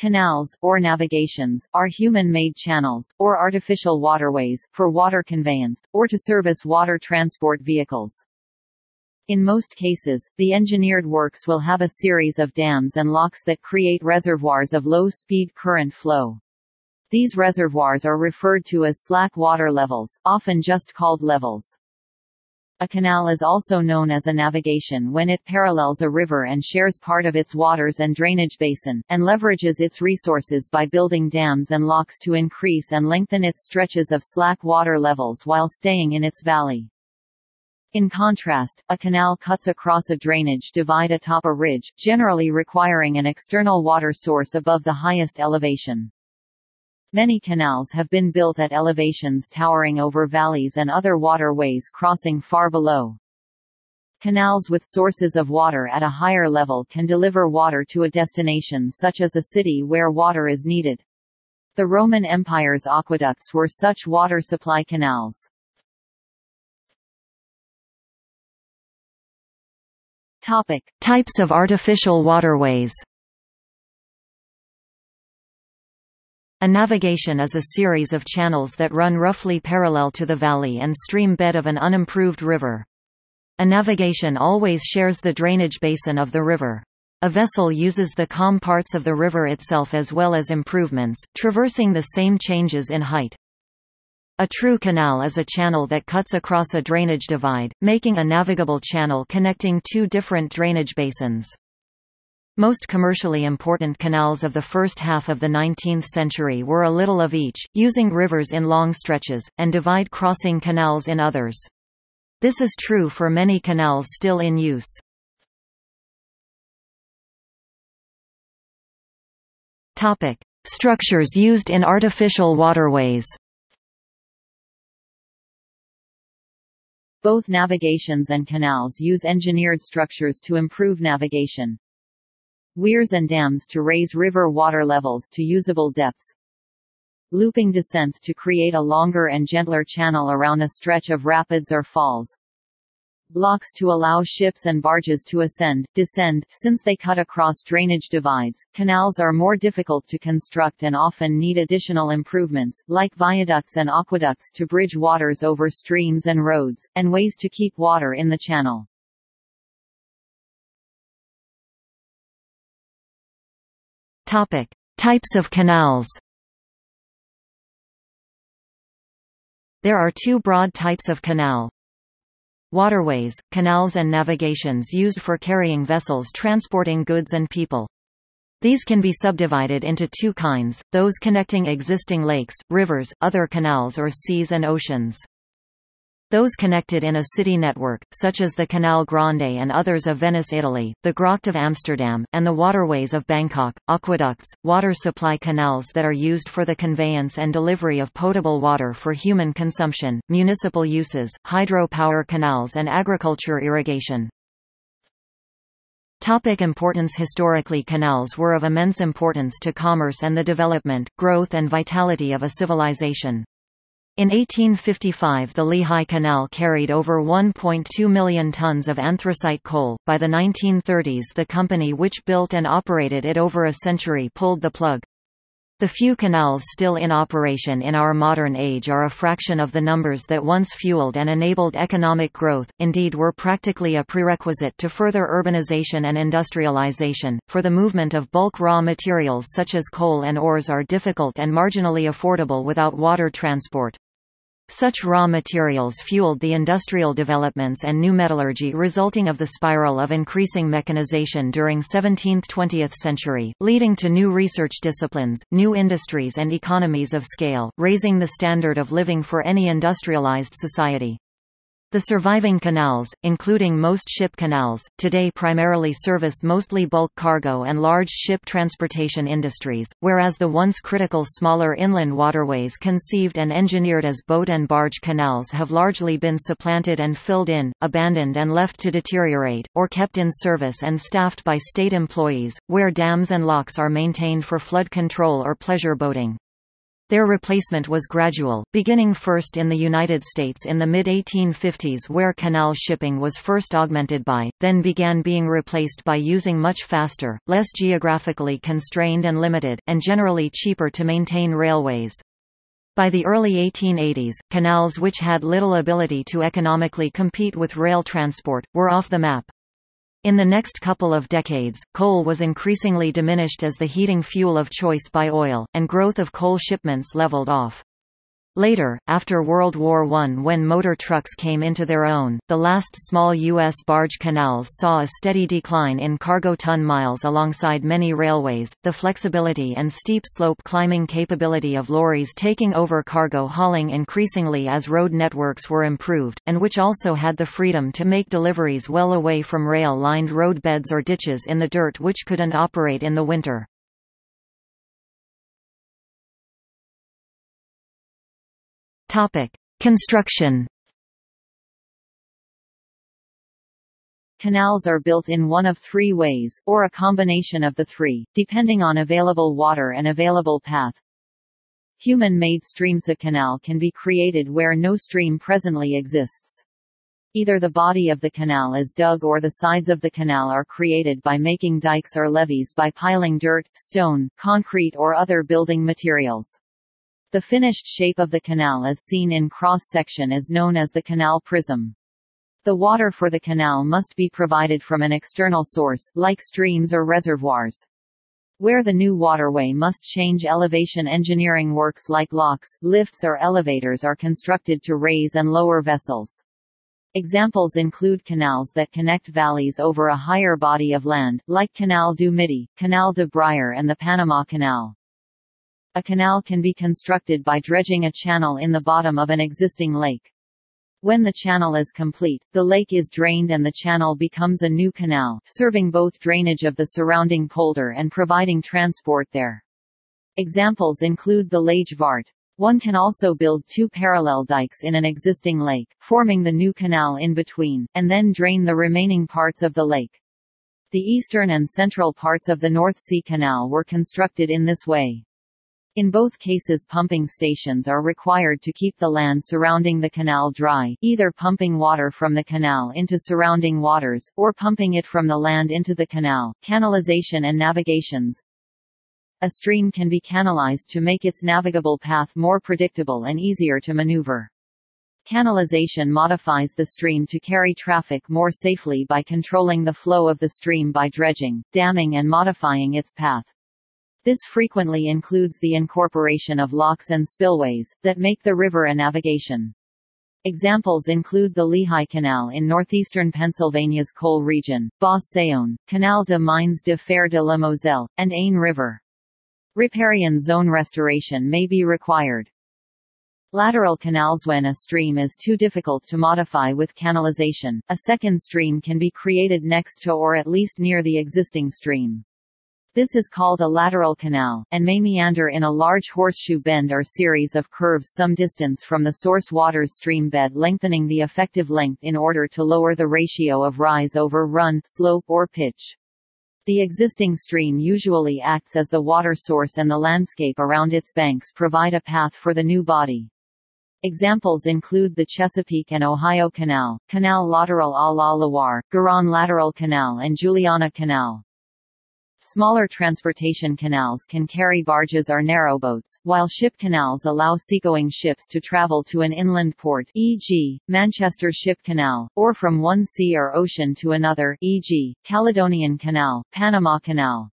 Canals, or navigations, are human-made channels, or artificial waterways, for water conveyance, or to serve as water transport vehicles. In most cases, the engineered works will have a series of dams and locks that create reservoirs of low-speed current flow. These reservoirs are referred to as slack water levels, often just called levels. A canal is also known as a navigation when it parallels a river and shares part of its waters and drainage basin, and leverages its resources by building dams and locks to increase and lengthen its stretches of slack water levels while staying in its valley. In contrast, a canal cuts across a drainage divide atop a ridge, generally requiring an external water source above the highest elevation. Many canals have been built at elevations towering over valleys and other waterways crossing far below. Canals with sources of water at a higher level can deliver water to a destination such as a city where water is needed. The Roman Empire's aqueducts were such water supply canals. Topic: Types of artificial waterways. A navigation is a series of channels that run roughly parallel to the valley and stream bed of an unimproved river. A navigation always shares the drainage basin of the river. A vessel uses the calm parts of the river itself as well as improvements, traversing the same changes in height. A true canal is a channel that cuts across a drainage divide, making a navigable channel connecting two different drainage basins. Most commercially important canals of the first half of the 19th century were a little of each, using rivers in long stretches, and divide-crossing canals in others. This is true for many canals still in use. Topic: Structures used in artificial waterways. Both navigations and canals use engineered structures to improve navigation. Weirs and dams to raise river water levels to usable depths. Looping descents to create a longer and gentler channel around a stretch of rapids or falls. Locks to allow ships and barges to ascend, descend, since they cut across drainage divides. Canals are more difficult to construct and often need additional improvements, like viaducts and aqueducts to bridge waters over streams and roads, and ways to keep water in the channel. Topic: Types of canals. There are two broad types of canal. Waterways, canals and navigations used for carrying vessels transporting goods and people. These can be subdivided into two kinds, those connecting existing lakes, rivers, other canals or seas and oceans. Those connected in a city network, such as the Canal Grande and others of Venice, Italy, the Gracht of Amsterdam, and the waterways of Bangkok, aqueducts, water supply canals that are used for the conveyance and delivery of potable water for human consumption, municipal uses, hydro-power canals and agriculture irrigation. Topic: Importance. Historically, canals were of immense importance to commerce and the development, growth and vitality of a civilization. In 1855, the Lehigh Canal carried over 1.2 million tons of anthracite coal. By the 1930s, the company which built and operated it over a century pulled the plug. The few canals still in operation in our modern age are a fraction of the numbers that once fueled and enabled economic growth, indeed were practically a prerequisite to further urbanization and industrialization, for the movement of bulk raw materials such as coal and ores are difficult and marginally affordable without water transport. Such raw materials fueled the industrial developments and new metallurgy resulting of the spiral of increasing mechanization during 17th–20th century, leading to new research disciplines, new industries and economies of scale, raising the standard of living for any industrialized society. The surviving canals, including most ship canals, today primarily service mostly bulk cargo and large ship transportation industries, whereas the once critical smaller inland waterways conceived and engineered as boat and barge canals have largely been supplanted and filled in, abandoned and left to deteriorate, or kept in service and staffed by state employees, where dams and locks are maintained for flood control or pleasure boating. Their replacement was gradual, beginning first in the United States in the mid-1850s, where canal shipping was first augmented by, then began being replaced by using much faster, less geographically constrained and limited, and generally cheaper to maintain railways. By the early 1880s, canals which had little ability to economically compete with rail transport, were off the map. In the next couple of decades, coal was increasingly diminished as the heating fuel of choice by oil, and growth of coal shipments leveled off. Later, after World War I, when motor trucks came into their own, the last small U.S. barge canals saw a steady decline in cargo ton miles alongside many railways, the flexibility and steep slope climbing capability of lorries taking over cargo hauling increasingly as road networks were improved, and which also had the freedom to make deliveries well away from rail-lined roadbeds or ditches in the dirt which couldn't operate in the winter. Construction. Canals are built in one of three ways, or a combination of the three, depending on available water and available path. Human-made streams. A canal can be created where no stream presently exists. Either the body of the canal is dug or the sides of the canal are created by making dikes or levees by piling dirt, stone, concrete or other building materials. The finished shape of the canal as seen in cross-section is known as the canal prism. The water for the canal must be provided from an external source, like streams or reservoirs. Where the new waterway must change elevation, engineering works like locks, lifts or elevators are constructed to raise and lower vessels. Examples include canals that connect valleys over a higher body of land, like Canal du Midi, Canal de Briare and the Panama Canal. A canal can be constructed by dredging a channel in the bottom of an existing lake. When the channel is complete, the lake is drained and the channel becomes a new canal, serving both drainage of the surrounding polder and providing transport there. Examples include the Lage Vart. One can also build two parallel dikes in an existing lake, forming the new canal in between, and then drain the remaining parts of the lake. The eastern and central parts of the North Sea Canal were constructed in this way. In both cases, pumping stations are required to keep the land surrounding the canal dry, either pumping water from the canal into surrounding waters, or pumping it from the land into the canal. Canalization and navigations. A stream can be canalized to make its navigable path more predictable and easier to maneuver. Canalization modifies the stream to carry traffic more safely by controlling the flow of the stream by dredging, damming and modifying its path. This frequently includes the incorporation of locks and spillways, that make the river a navigation. Examples include the Lehigh Canal in northeastern Pennsylvania's coal region, Bas Saone, Canal de Mines de Fer de la Moselle, and Ain River. Riparian zone restoration may be required. Lateral canals. When a stream is too difficult to modify with canalization, a second stream can be created next to or at least near the existing stream. This is called a lateral canal, and may meander in a large horseshoe bend or series of curves some distance from the source water's stream bed, lengthening the effective length in order to lower the ratio of rise over run, slope or pitch. The existing stream usually acts as the water source, and the landscape around its banks provide a path for the new body. Examples include the Chesapeake and Ohio Canal, Canal Lateral à la Loire, Garonne Lateral Canal and Juliana Canal. Smaller transportation canals can carry barges or narrowboats, while ship canals allow seagoing ships to travel to an inland port, e.g., Manchester Ship Canal, or from one sea or ocean to another, e.g., Caledonian Canal, Panama Canal.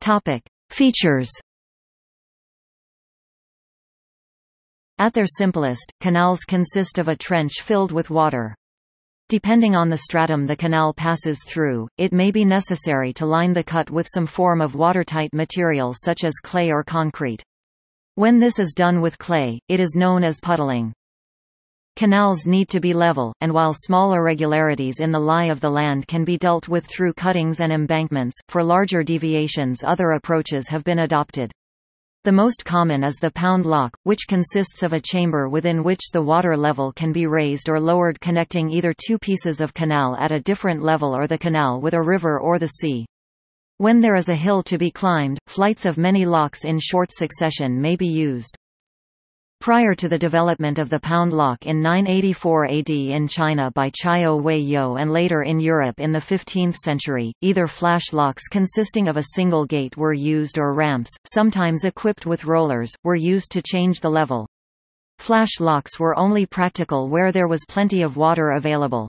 Topic: Features. At their simplest, canals consist of a trench filled with water. Depending on the stratum the canal passes through, it may be necessary to line the cut with some form of watertight material such as clay or concrete. When this is done with clay, it is known as puddling. Canals need to be level, and while small irregularities in the lie of the land can be dealt with through cuttings and embankments, for larger deviations other approaches have been adopted. The most common is the pound lock, which consists of a chamber within which the water level can be raised or lowered, connecting either two pieces of canal at a different level or the canal with a river or the sea. When there is a hill to be climbed, flights of many locks in short succession may be used. Prior to the development of the pound lock in 984 AD in China by Chao Wei-yo and later in Europe in the 15th century, either flash locks consisting of a single gate were used or ramps, sometimes equipped with rollers, were used to change the level. Flash locks were only practical where there was plenty of water available.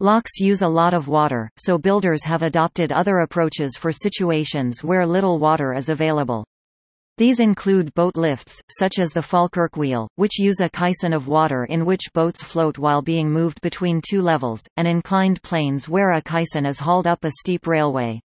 Locks use a lot of water, so builders have adopted other approaches for situations where little water is available. These include boat lifts, such as the Falkirk Wheel, which use a caisson of water in which boats float while being moved between two levels, and inclined planes where a caisson is hauled up a steep railway.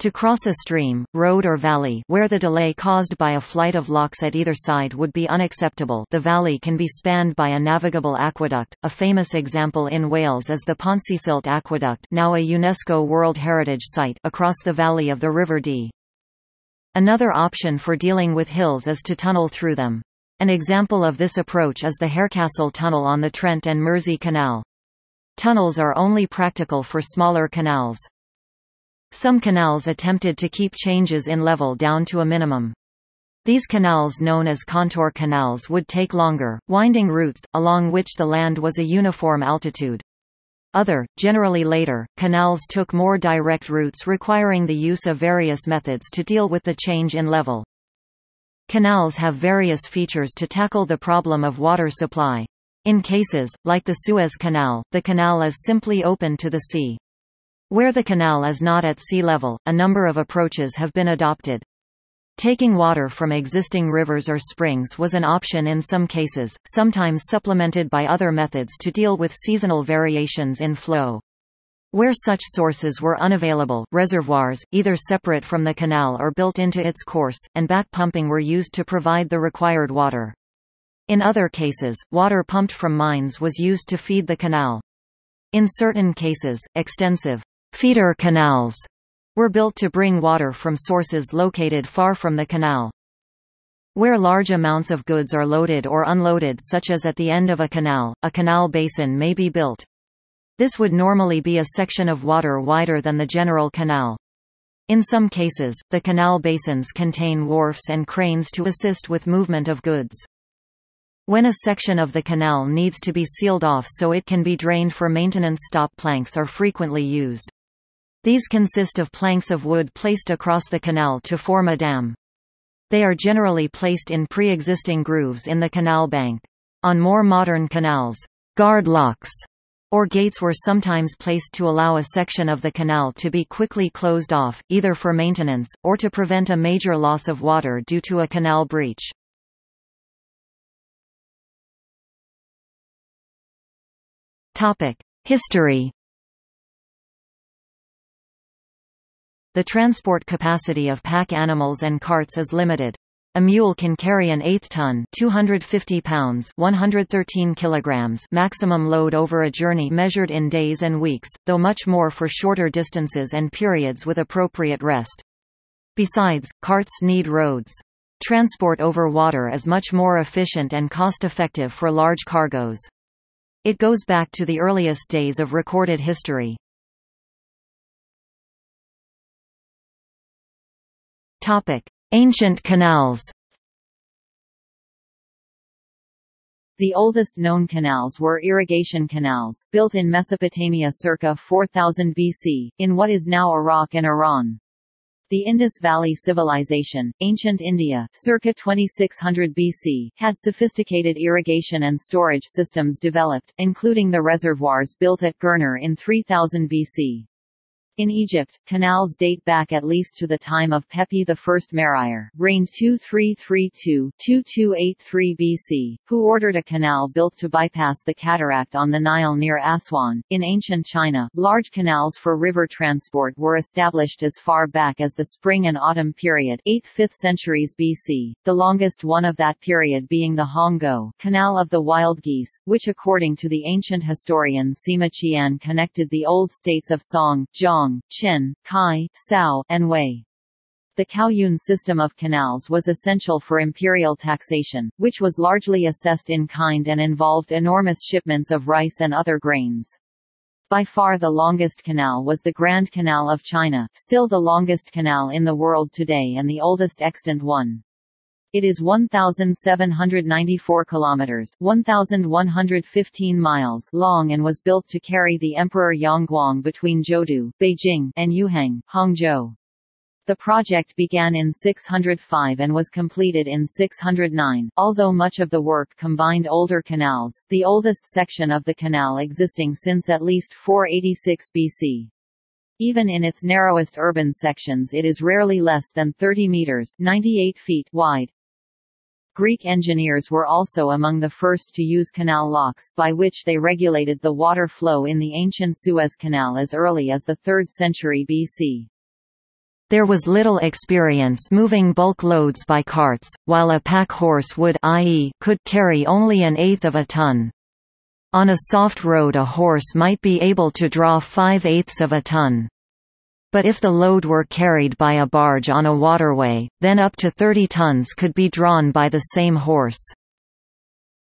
To cross a stream, road or valley where the delay caused by a flight of locks at either side would be unacceptable, the valley can be spanned by a navigable aqueduct. A famous example in Wales is the Pontcysyllt Aqueduct, now a UNESCO World Heritage Site, across the valley of the River Dee. Another option for dealing with hills is to tunnel through them. An example of this approach is the Harecastle Tunnel on the Trent and Mersey Canal. Tunnels are only practical for smaller canals. Some canals attempted to keep changes in level down to a minimum. These canals, known as contour canals, would take longer, winding routes, along which the land was a uniform altitude. Other, generally later, canals took more direct routes requiring the use of various methods to deal with the change in level. Canals have various features to tackle the problem of water supply. In cases, like the Suez Canal, the canal is simply open to the sea. Where the canal is not at sea level, a number of approaches have been adopted. Taking water from existing rivers or springs was an option in some cases, sometimes supplemented by other methods to deal with seasonal variations in flow. Where such sources were unavailable, reservoirs, either separate from the canal or built into its course, and back pumping were used to provide the required water. In other cases, water pumped from mines was used to feed the canal. In certain cases, extensive feeder canals were built to bring water from sources located far from the canal. Where large amounts of goods are loaded or unloaded, such as at the end of a canal basin may be built. This would normally be a section of water wider than the general canal. In some cases, the canal basins contain wharfs and cranes to assist with movement of goods. When a section of the canal needs to be sealed off so it can be drained for maintenance, stop planks are frequently used. These consist of planks of wood placed across the canal to form a dam. They are generally placed in pre-existing grooves in the canal bank. On more modern canals, guard locks or gates were sometimes placed to allow a section of the canal to be quickly closed off, either for maintenance, or to prevent a major loss of water due to a canal breach. History. The transport capacity of pack animals and carts is limited. A mule can carry an 1/8 ton (250 pounds, 113 kilograms) maximum load over a journey measured in days and weeks, though much more for shorter distances and periods with appropriate rest. Besides, carts need roads. Transport over water is much more efficient and cost-effective for large cargoes. It goes back to the earliest days of recorded history. Ancient canals. The oldest known canals were irrigation canals, built in Mesopotamia circa 4000 BC, in what is now Iraq and Iran. The Indus Valley Civilization, ancient India, circa 2600 BC, had sophisticated irrigation and storage systems developed, including the reservoirs built at Gurner in 3000 BC. In Egypt, canals date back at least to the time of Pepi I Merier, reigned 2332-2283 BC, who ordered a canal built to bypass the cataract on the Nile near Aswan. In ancient China, large canals for river transport were established as far back as the Spring and Autumn period, 8th–5th centuries BC, the longest one of that period being the Hongguo Canal of the Wild Geese, which according to the ancient historian Sima Qian connected the old states of Song, Zhong, Qin, Kai, Cao, and Wei. The Kaoyun system of canals was essential for imperial taxation, which was largely assessed in kind and involved enormous shipments of rice and other grains. By far the longest canal was the Grand Canal of China, still the longest canal in the world today and the oldest extant one. It is 1,794 kilometers (1,115 miles) long and was built to carry the Emperor Yangguang between Zhou, Beijing, and Yuhang, Hangzhou. The project began in 605 and was completed in 609, although much of the work combined older canals, the oldest section of the canal existing since at least 486 BC. Even in its narrowest urban sections it is rarely less than 30 meters (98 feet) wide. Greek engineers were also among the first to use canal locks, by which they regulated the water flow in the ancient Suez Canal as early as the 3rd century BC. There was little experience moving bulk loads by carts, while a pack horse would i.e. could carry only an eighth of a ton. On a soft road a horse might be able to draw 5/8 of a ton. But if the load were carried by a barge on a waterway, then up to 30 tons could be drawn by the same horse.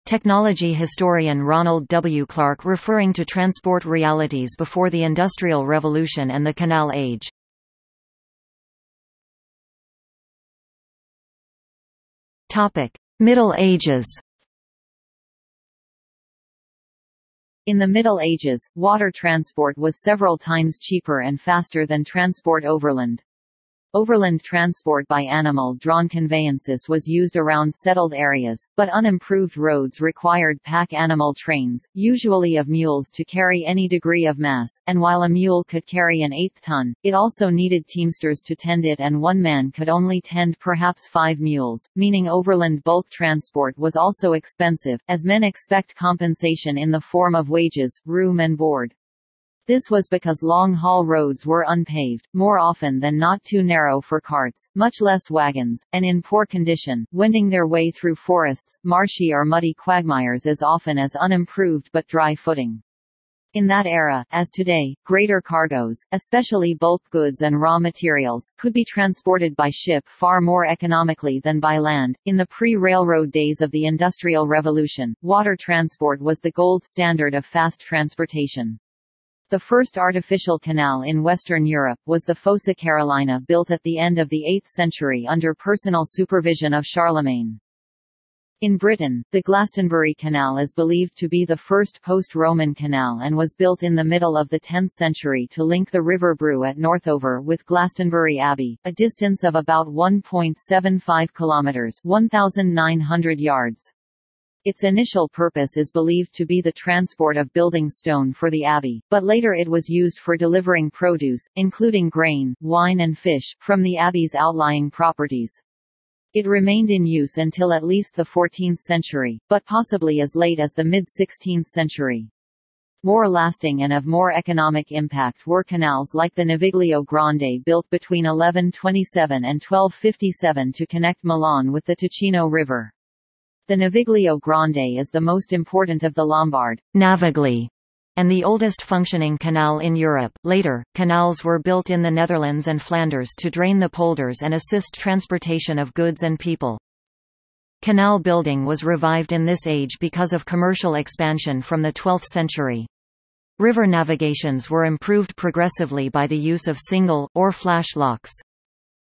Technology historian Ronald W. Clark, referring to transport realities before the Industrial Revolution and the Canal Age. Middle Ages. In the Middle Ages, water transport was several times cheaper and faster than transport overland. Overland transport by animal-drawn conveyances was used around settled areas, but unimproved roads required pack animal trains, usually of mules, to carry any degree of mass, and while a mule could carry an eighth ton, it also needed teamsters to tend it, and one man could only tend perhaps 5 mules, meaning overland bulk transport was also expensive, as men expect compensation in the form of wages, room and board. This was because long-haul roads were unpaved, more often than not too narrow for carts, much less wagons, and in poor condition, wending their way through forests, marshy or muddy quagmires as often as unimproved but dry footing. In that era, as today, greater cargoes, especially bulk goods and raw materials, could be transported by ship far more economically than by land. In the pre-railroad days of the Industrial Revolution, water transport was the gold standard of fast transportation. The first artificial canal in Western Europe was the Fossa Carolina, built at the end of the 8th century under personal supervision of Charlemagne. In Britain, the Glastonbury Canal is believed to be the first post-Roman canal and was built in the middle of the 10th century to link the River Brue at Northover with Glastonbury Abbey, a distance of about 1.75 kilometres (1,900 yards). Its initial purpose is believed to be the transport of building stone for the abbey, but later it was used for delivering produce, including grain, wine and fish, from the abbey's outlying properties. It remained in use until at least the 14th century, but possibly as late as the mid-16th century. More lasting and of more economic impact were canals like the Naviglio Grande, built between 1127 and 1257 to connect Milan with the Ticino River. The Naviglio Grande is the most important of the Lombard Navigli, and the oldest functioning canal in Europe. Later, canals were built in the Netherlands and Flanders to drain the polders and assist transportation of goods and people. Canal building was revived in this age because of commercial expansion from the 12th century. River navigations were improved progressively by the use of single, or flash locks.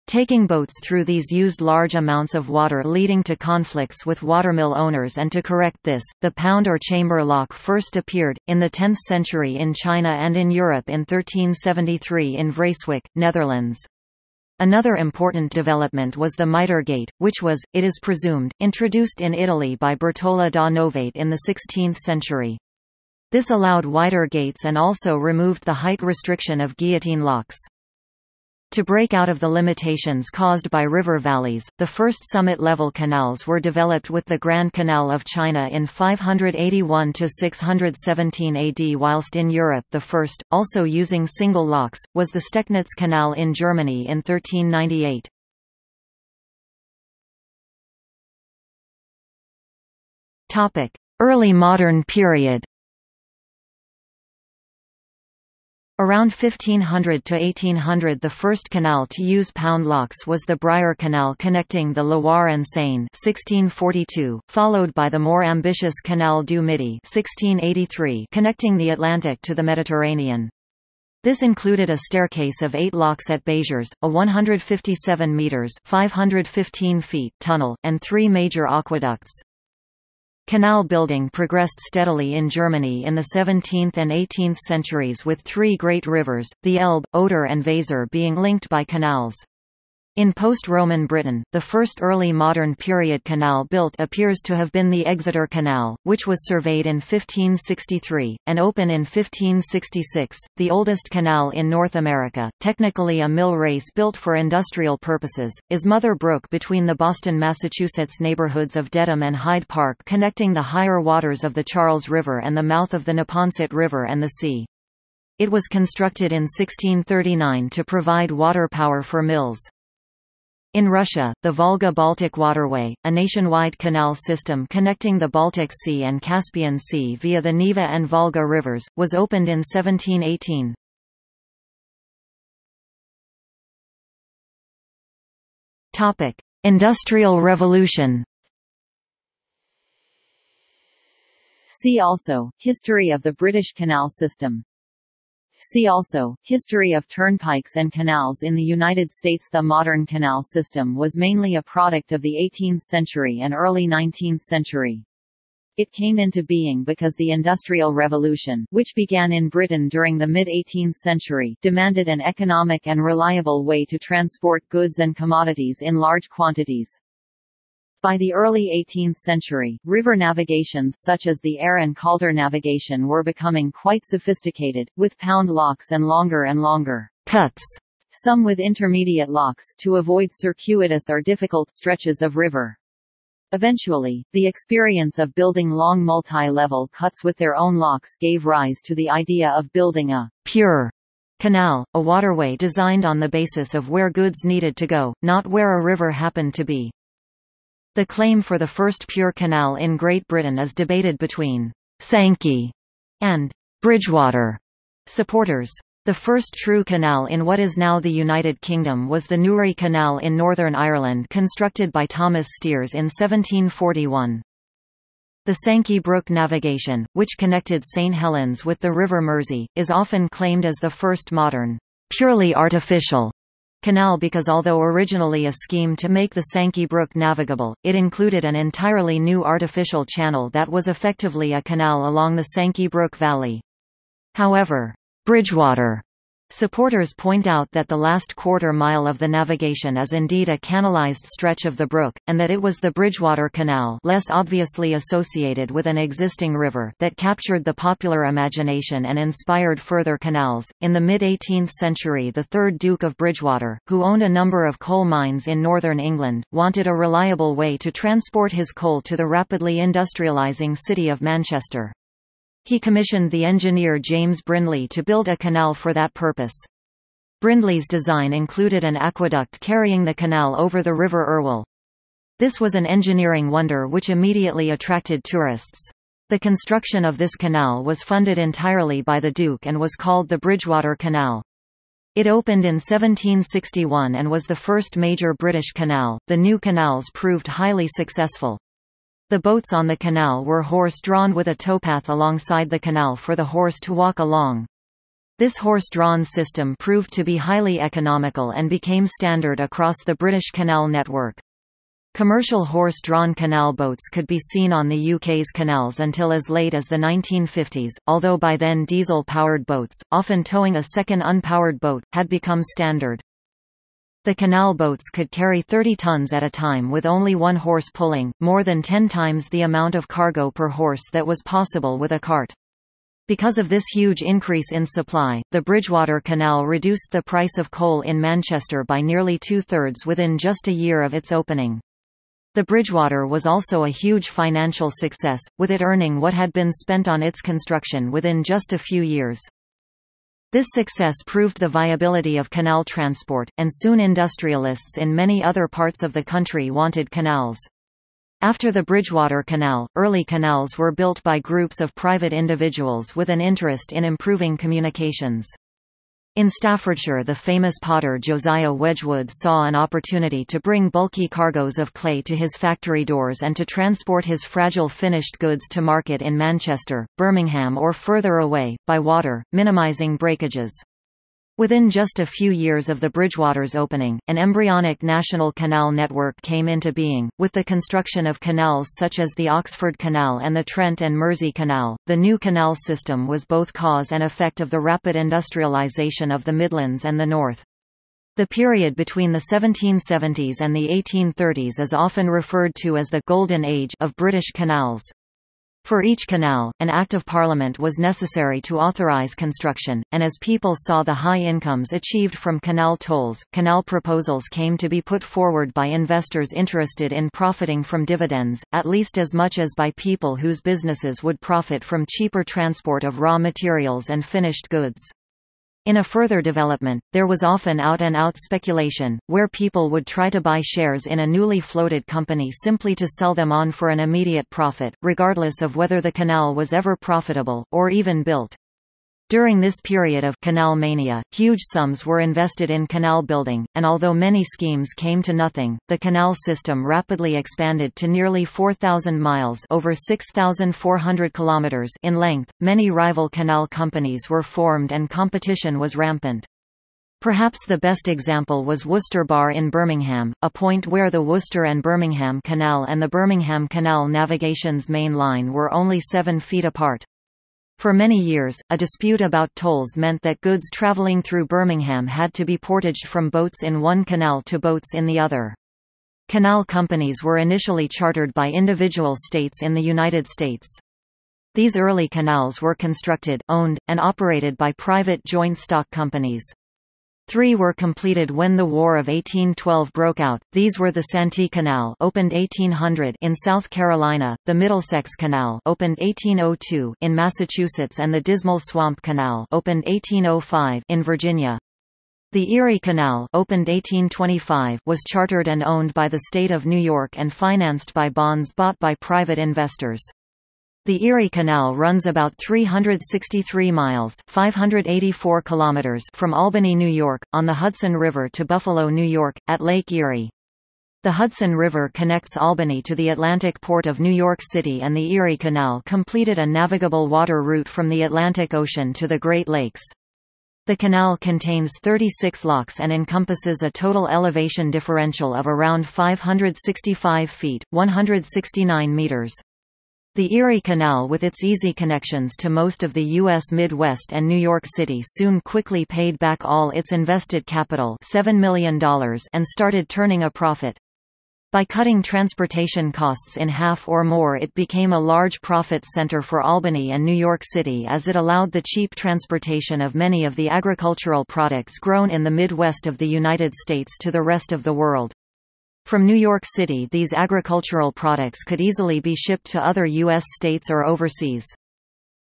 Taking boats through these used large amounts of water, leading to conflicts with watermill owners, and to correct this, the pound or chamber lock first appeared, in the 10th century in China and in Europe in 1373 in Vreeswijk, Netherlands. Another important development was the mitre gate, which was, it is presumed, introduced in Italy by Bertola da Novate in the 16th century. This allowed wider gates and also removed the height restriction of guillotine locks. To break out of the limitations caused by river valleys, the first summit-level canals were developed with the Grand Canal of China in 581–617 AD, whilst in Europe the first, also using single locks, was the Stecknitz Canal in Germany in 1398. Early modern period. Around 1500 to 1800 the first canal to use pound locks was the Briare Canal connecting the Loire and Seine 1642, followed by the more ambitious Canal du Midi 1683 connecting the Atlantic to the Mediterranean. This included a staircase of 8 locks at Béziers, a 157 metres (515 feet) tunnel, and 3 major aqueducts. Canal building progressed steadily in Germany in the 17th and 18th centuries with 3 great rivers, the Elbe, Oder and Weser being linked by canals. In post-Roman Britain, the first early modern period canal built appears to have been the Exeter Canal, which was surveyed in 1563, and opened in 1566, the oldest canal in North America, technically a mill race built for industrial purposes, is Mother Brook between the Boston, Massachusetts neighborhoods of Dedham and Hyde Park connecting the higher waters of the Charles River and the mouth of the Neponset River and the sea. It was constructed in 1639 to provide water power for mills. In Russia, the Volga-Baltic Waterway, a nationwide canal system connecting the Baltic Sea and Caspian Sea via the Neva and Volga rivers, was opened in 1718. Industrial Revolution. See also, History of the British Canal System. See also, History of turnpikes and canals in the United States. The modern canal system was mainly a product of the 18th century and early 19th century. It came into being because the Industrial Revolution, which began in Britain during the mid-18th century, demanded an economic and reliable way to transport goods and commodities in large quantities. By the early 18th century, river navigations such as the Aire and Calder navigation were becoming quite sophisticated, with pound locks and longer cuts, some with intermediate locks, to avoid circuitous or difficult stretches of river. Eventually, the experience of building long multi-level cuts with their own locks gave rise to the idea of building a pure canal, a waterway designed on the basis of where goods needed to go, not where a river happened to be. The claim for the first pure canal in Great Britain is debated between Sankey and Bridgewater supporters. The first true canal in what is now the United Kingdom was the Newry Canal in Northern Ireland, constructed by Thomas Steers in 1741. The Sankey Brook navigation, which connected St Helens with the River Mersey, is often claimed as the first modern, purely artificial canal because although originally a scheme to make the Sankey Brook navigable, it included an entirely new artificial channel that was effectively a canal along the Sankey Brook Valley. However, Bridgewater supporters point out that the last quarter mile of the navigation is indeed a canalized stretch of the brook, and that it was the Bridgewater Canal, less obviously associated with an existing river, that captured the popular imagination and inspired further canals. In the mid-18th century, the 3rd Duke of Bridgewater, who owned a number of coal mines in northern England, wanted a reliable way to transport his coal to the rapidly industrializing city of Manchester. He commissioned the engineer James Brindley to build a canal for that purpose. Brindley's design included an aqueduct carrying the canal over the River Irwell. This was an engineering wonder which immediately attracted tourists. The construction of this canal was funded entirely by the Duke and was called the Bridgewater Canal. It opened in 1761 and was the first major British canal. The new canals proved highly successful. The boats on the canal were horse-drawn with a towpath alongside the canal for the horse to walk along. This horse-drawn system proved to be highly economical and became standard across the British canal network. Commercial horse-drawn canal boats could be seen on the UK's canals until as late as the 1950s, although by then diesel-powered boats, often towing a second unpowered boat, had become standard. The canal boats could carry 30 tons at a time with only one horse pulling, more than 10 times the amount of cargo per horse that was possible with a cart. Because of this huge increase in supply, the Bridgewater Canal reduced the price of coal in Manchester by nearly 2/3 within just a year of its opening. The Bridgewater was also a huge financial success, with it earning what had been spent on its construction within just a few years. This success proved the viability of canal transport, and soon industrialists in many other parts of the country wanted canals. After the Bridgewater Canal, early canals were built by groups of private individuals with an interest in improving communications. In Staffordshire, the famous potter Josiah Wedgwood saw an opportunity to bring bulky cargoes of clay to his factory doors and to transport his fragile finished goods to market in Manchester, Birmingham or further away, by water, minimising breakages. Within just a few years of the Bridgewater's opening, an embryonic national canal network came into being. With the construction of canals such as the Oxford Canal and the Trent and Mersey Canal, the new canal system was both cause and effect of the rapid industrialization of the Midlands and the North. The period between the 1770s and the 1830s is often referred to as the Golden Age of British canals. For each canal, an Act of Parliament was necessary to authorize construction, and as people saw the high incomes achieved from canal tolls, canal proposals came to be put forward by investors interested in profiting from dividends, at least as much as by people whose businesses would profit from cheaper transport of raw materials and finished goods. In a further development, there was often out-and-out speculation, where people would try to buy shares in a newly floated company simply to sell them on for an immediate profit, regardless of whether the canal was ever profitable, or even built. During this period of canal mania, huge sums were invested in canal building, and although many schemes came to nothing, the canal system rapidly expanded to nearly 4,000 miles over 6,400 kilometers in length. Many rival canal companies were formed and competition was rampant. Perhaps the best example was Worcester Bar in Birmingham, a point where the Worcester and Birmingham Canal and the Birmingham Canal Navigation's main line were only 7 feet apart. For many years, a dispute about tolls meant that goods travelling through Birmingham had to be portaged from boats in one canal to boats in the other. Canal companies were initially chartered by individual states in the United States. These early canals were constructed, owned, and operated by private joint stock companies. Three were completed when the War of 1812 broke out. These were the Santee Canal, opened 1800 in South Carolina, the Middlesex Canal, opened 1802 in Massachusetts, and the Dismal Swamp Canal, opened 1805 in Virginia. The Erie Canal, opened 1825, was chartered and owned by the state of New York and financed by bonds bought by private investors. The Erie Canal runs about 363 miles (584 kilometers) from Albany, New York, on the Hudson River to Buffalo, New York, at Lake Erie. The Hudson River connects Albany to the Atlantic port of New York City, and the Erie Canal completed a navigable water route from the Atlantic Ocean to the Great Lakes. The canal contains 36 locks and encompasses a total elevation differential of around 565 feet (169 meters). The Erie Canal, with its easy connections to most of the U.S. Midwest and New York City, soon quickly paid back all its invested capital $7 million and started turning a profit. By cutting transportation costs in half or more, it became a large profit center for Albany and New York City, as it allowed the cheap transportation of many of the agricultural products grown in the Midwest of the United States to the rest of the world. From New York City, these agricultural products could easily be shipped to other U.S. states or overseas.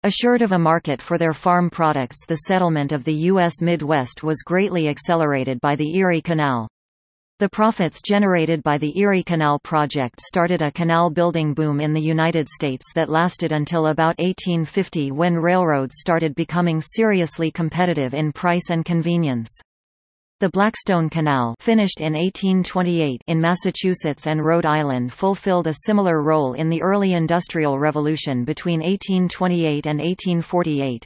Assured of a market for their farm products, the settlement of the U.S. Midwest was greatly accelerated by the Erie Canal. The profits generated by the Erie Canal project started a canal building boom in the United States that lasted until about 1850, when railroads started becoming seriously competitive in price and convenience. The Blackstone Canal, finished in 1828 in Massachusetts and Rhode Island, fulfilled a similar role in the early Industrial Revolution between 1828 and 1848.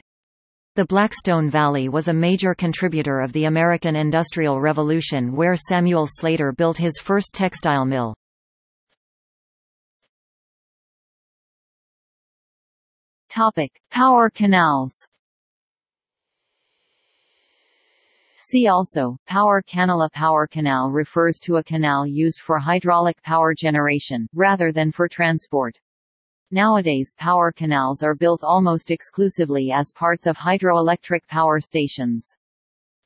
The Blackstone Valley was a major contributor of the American Industrial Revolution, where Samuel Slater built his first textile mill. Topic: Power canals. See also, power canal. A power canal refers to a canal used for hydraulic power generation, rather than for transport. Nowadays, power canals are built almost exclusively as parts of hydroelectric power stations.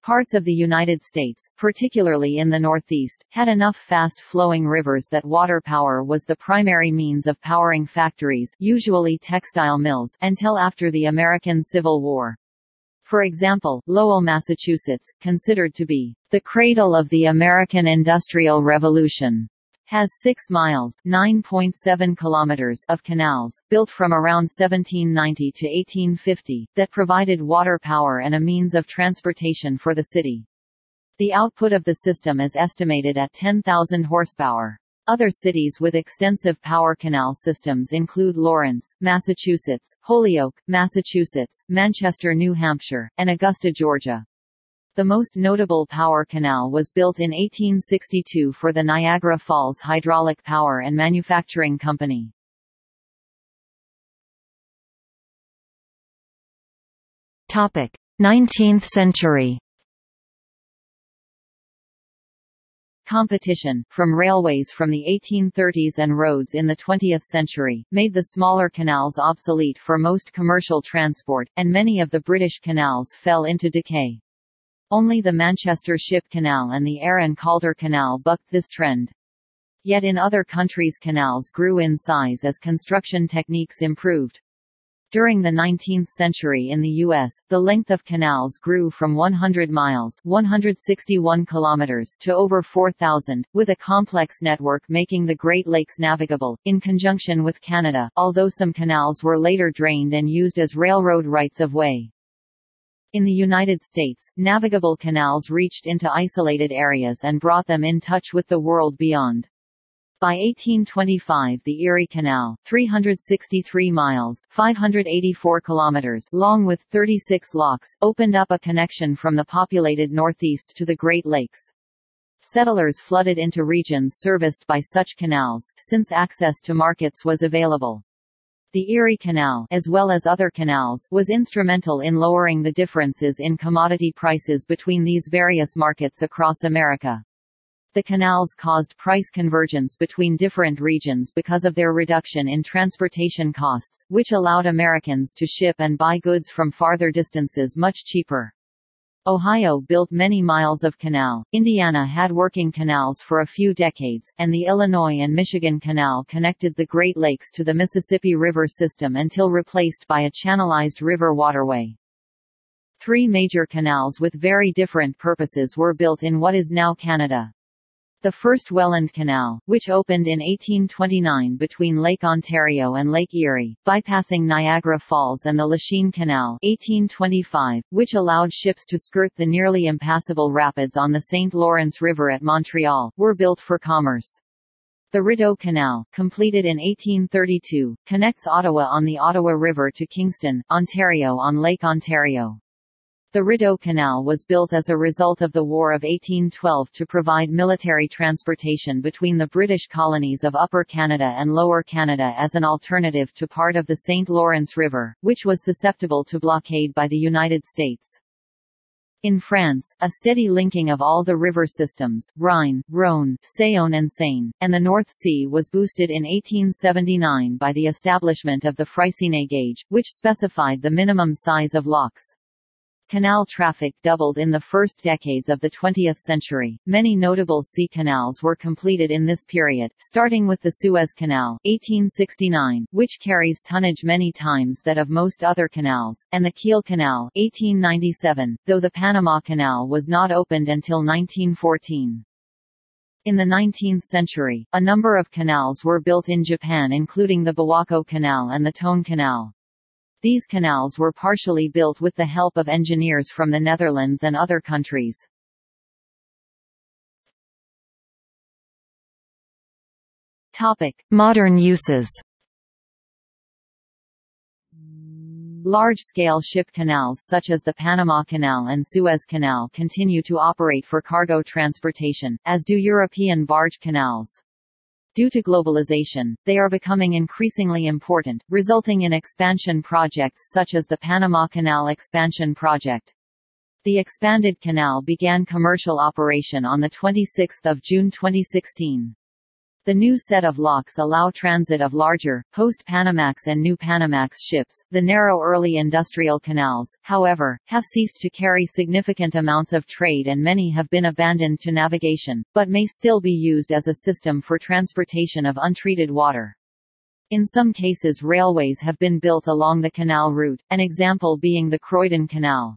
Parts of the United States, particularly in the Northeast, had enough fast-flowing rivers that water power was the primary means of powering factories, usually textile mills, until after the American Civil War. For example, Lowell, Massachusetts, considered to be the cradle of the American Industrial Revolution, has 6 miles (9.7 kilometers) of canals, built from around 1790 to 1850, that provided water power and a means of transportation for the city. The output of the system is estimated at 10,000 horsepower. Other cities with extensive power canal systems include Lawrence, Massachusetts, Holyoke, Massachusetts, Manchester, New Hampshire, and Augusta, Georgia. The most notable power canal was built in 1862 for the Niagara Falls Hydraulic Power and Manufacturing Company. Topic: 19th century. Competition from railways from the 1830s and roads in the 20th century made the smaller canals obsolete for most commercial transport, and many of the British canals fell into decay. Only the Manchester Ship Canal and the Ain Calder Canal bucked this trend. Yet in other countries, canals grew in size as construction techniques improved. During the 19th century in the U.S., the length of canals grew from 100 miles (161 kilometers) to over 4,000, with a complex network making the Great Lakes navigable, in conjunction with Canada, although some canals were later drained and used as railroad rights-of-way. In the United States, navigable canals reached into isolated areas and brought them in touch with the world beyond. By 1825, the Erie Canal, 363 miles (584 kilometers) long with 36 locks, opened up a connection from the populated Northeast to the Great Lakes. Settlers flooded into regions serviced by such canals, since access to markets was available. The Erie Canal, as well as other canals, was instrumental in lowering the differences in commodity prices between these various markets across America. The canals caused price convergence between different regions because of their reduction in transportation costs, which allowed Americans to ship and buy goods from farther distances much cheaper. Ohio built many miles of canal, Indiana had working canals for a few decades, and the Illinois and Michigan Canal connected the Great Lakes to the Mississippi River system until replaced by a channelized river waterway. Three major canals with very different purposes were built in what is now Canada. The first Welland Canal, which opened in 1829 between Lake Ontario and Lake Erie, bypassing Niagara Falls, and the Lachine Canal, 1825, which allowed ships to skirt the nearly impassable rapids on the St. Lawrence River at Montreal, were built for commerce. The Rideau Canal, completed in 1832, connects Ottawa on the Ottawa River to Kingston, Ontario on Lake Ontario. The Rideau Canal was built as a result of the War of 1812 to provide military transportation between the British colonies of Upper Canada and Lower Canada as an alternative to part of the St. Lawrence River, which was susceptible to blockade by the United States. In France, a steady linking of all the river systems, Rhine, Rhône, Saône and Seine, and the North Sea was boosted in 1879 by the establishment of the Freycinet gauge, which specified the minimum size of locks. Canal traffic doubled in the first decades of the 20th century. Many notable sea canals were completed in this period, starting with the Suez Canal, 1869, which carries tonnage many times that of most other canals, and the Kiel Canal, 1897, though the Panama Canal was not opened until 1914. In the 19th century, a number of canals were built in Japan, including the Biwako Canal and the Tone Canal. These canals were partially built with the help of engineers from the Netherlands and other countries. Modern uses. Large-scale ship canals such as the Panama Canal and Suez Canal continue to operate for cargo transportation, as do European barge canals. Due to globalization, they are becoming increasingly important, resulting in expansion projects such as the Panama Canal Expansion Project. The expanded canal began commercial operation on 26 June 2016. The new set of locks allow transit of larger, post-Panamax and new Panamax ships. The narrow early industrial canals, however, have ceased to carry significant amounts of trade and many have been abandoned to navigation, but may still be used as a system for transportation of untreated water. In some cases, railways have been built along the canal route, an example being the Croydon Canal.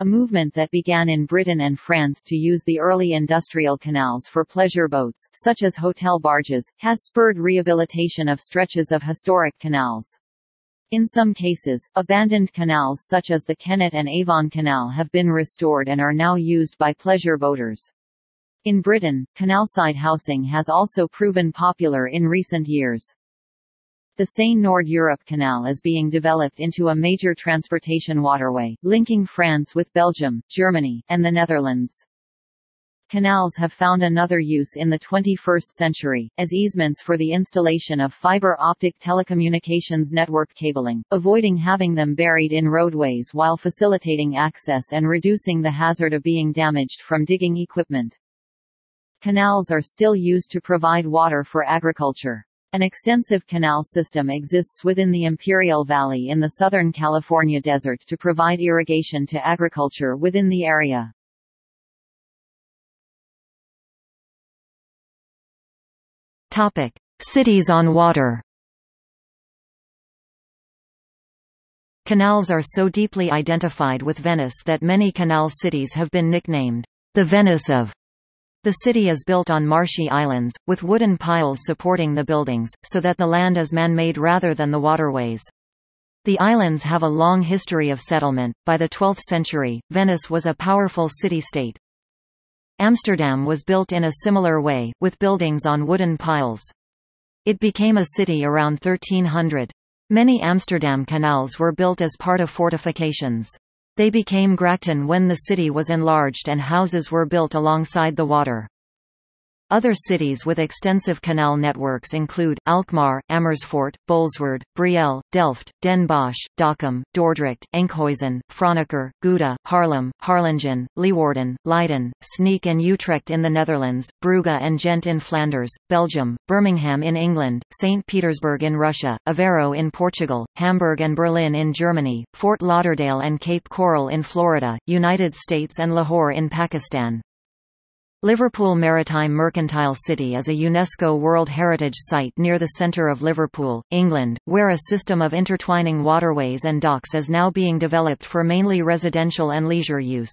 a movement that began in Britain and France to use the early industrial canals for pleasure boats, such as hotel barges, has spurred rehabilitation of stretches of historic canals. In some cases, abandoned canals such as the Kennet and Avon Canal have been restored and are now used by pleasure boaters. In Britain, canalside housing has also proven popular in recent years. The Seine Nord Europe Canal is being developed into a major transportation waterway, linking France with Belgium, Germany, and the Netherlands. Canals have found another use in the 21st century, as easements for the installation of fiber optic telecommunications network cabling, avoiding having them buried in roadways while facilitating access and reducing the hazard of being damaged from digging equipment. Canals are still used to provide water for agriculture. An extensive canal system exists within the Imperial Valley in the Southern California desert to provide irrigation to agriculture within the area. Topic: Cities on water. Canals are so deeply identified with Venice that many canal cities have been nicknamed the Venice of. The city is built on marshy islands, with wooden piles supporting the buildings, so that the land is man-made rather than the waterways. The islands have a long history of settlement. By the 12th century, Venice was a powerful city-state. Amsterdam was built in a similar way, with buildings on wooden piles. It became a city around 1300. Many Amsterdam canals were built as part of fortifications. They became Grachten when the city was enlarged and houses were built alongside the water. Other cities with extensive canal networks include Alkmaar, Amersfoort, Bolsward, Brielle, Delft, Den Bosch, Dokkum, Dordrecht, Enkhuizen, Franeker, Gouda, Haarlem, Harlingen, Leeuwarden, Leiden, Sneek and Utrecht in the Netherlands, Brugge and Ghent in Flanders, Belgium, Birmingham in England, St. Petersburg in Russia, Aveiro in Portugal, Hamburg and Berlin in Germany, Fort Lauderdale and Cape Coral in Florida, United States and Lahore in Pakistan. Liverpool Maritime Mercantile City is a UNESCO World Heritage Site near the centre of Liverpool, England, where a system of intertwining waterways and docks is now being developed for mainly residential and leisure use.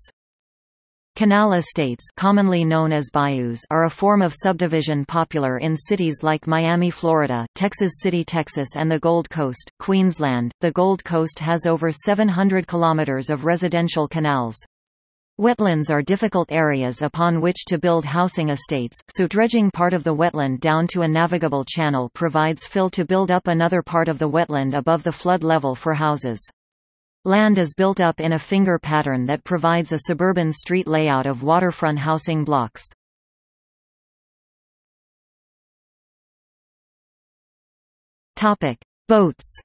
Canal estates, commonly known as bayous, are a form of subdivision popular in cities like Miami, Florida, Texas City, Texas, and the Gold Coast, Queensland. The Gold Coast has over 700 kilometres of residential canals. Wetlands are difficult areas upon which to build housing estates, so dredging part of the wetland down to a navigable channel provides fill to build up another part of the wetland above the flood level for houses. Land is built up in a finger pattern that provides a suburban street layout of waterfront housing blocks. Topic: Boats.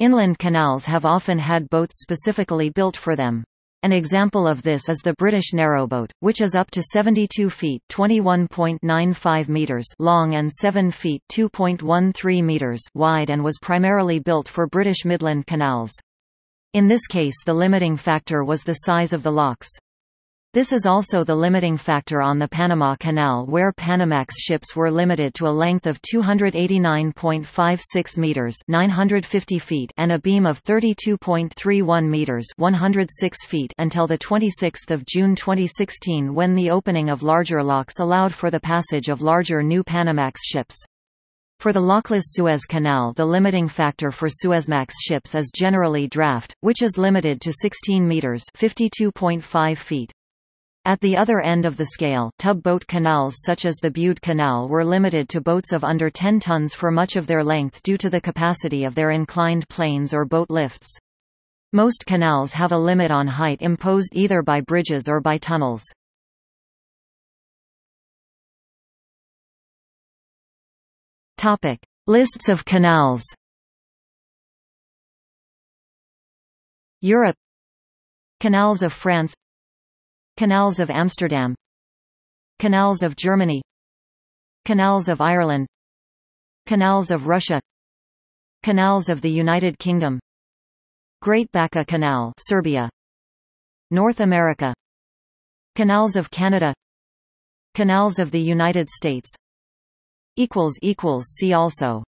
Inland canals have often had boats specifically built for them. An example of this is the British narrowboat, which is up to 72 feet (21.95 meters) long and 7 feet (2.13 meters) wide and was primarily built for British Midland canals. In this case the limiting factor was the size of the locks. This is also the limiting factor on the Panama Canal, where Panamax ships were limited to a length of 289.56 meters (950 feet) and a beam of 32.31 meters (106 feet) until the 26th of June 2016, when the opening of larger locks allowed for the passage of larger new Panamax ships. For the lockless Suez Canal, the limiting factor for Suezmax ships is generally draft, which is limited to 16 meters (52.5 feet). At the other end of the scale, tub-boat canals such as the Bude Canal were limited to boats of under 10 tons for much of their length due to the capacity of their inclined planes or boat lifts. Most canals have a limit on height imposed either by bridges or by tunnels. Topic: Lists of canals. Europe: Canals of France, Canals of Amsterdam, Canals of Germany, Canals of Ireland, Canals of Russia, Canals of the United Kingdom, Great Baca Canal, Serbia, North America, Canals of Canada, Canals of the United States. == See also